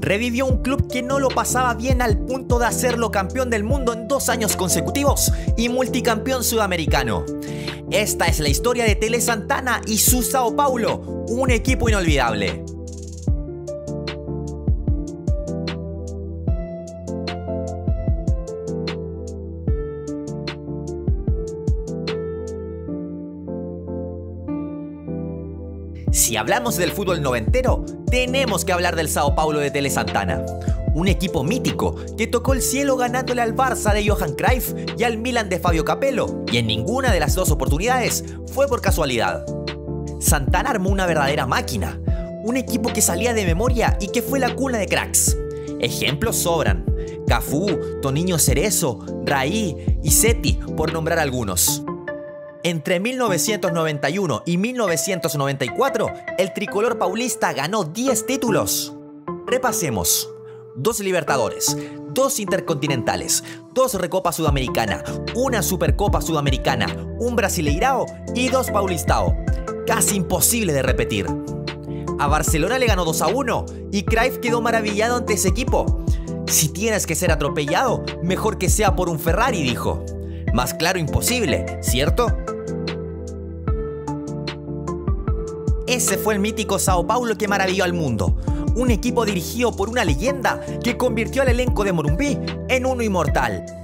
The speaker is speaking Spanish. revivió un club que no lo pasaba bien al punto de hacerlo campeón del mundo en 2 años consecutivos y multicampeón sudamericano. Esta es la historia de Tele Santana y su Sao Paulo, un equipo inolvidable. Si hablamos del fútbol noventero, tenemos que hablar del Sao Paulo de Tele Santana. Un equipo mítico que tocó el cielo ganándole al Barça de Johan Cruyff y al Milan de Fabio Capello, y en ninguna de las dos oportunidades fue por casualidad. Santana armó una verdadera máquina, un equipo que salía de memoria y que fue la cuna de cracks. Ejemplos sobran: Cafú, Toninho Cerezo, Raí y Zetti, por nombrar algunos. Entre 1991 y 1994, el tricolor paulista ganó 10 títulos. Repasemos: 2 Libertadores, 2 Intercontinentales, 2 Recopa Sudamericana, 1 Supercopa Sudamericana, 1 Brasileirao y 2 Paulistao. Casi imposible de repetir. A Barcelona le ganó 2-1 y Cruyff quedó maravillado ante ese equipo. Si tienes que ser atropellado, mejor que sea por un Ferrari, dijo. Más claro imposible, ¿cierto? Ese fue el mítico Sao Paulo que maravilló al mundo. Un equipo dirigido por una leyenda que convirtió al elenco de Morumbí en uno inmortal.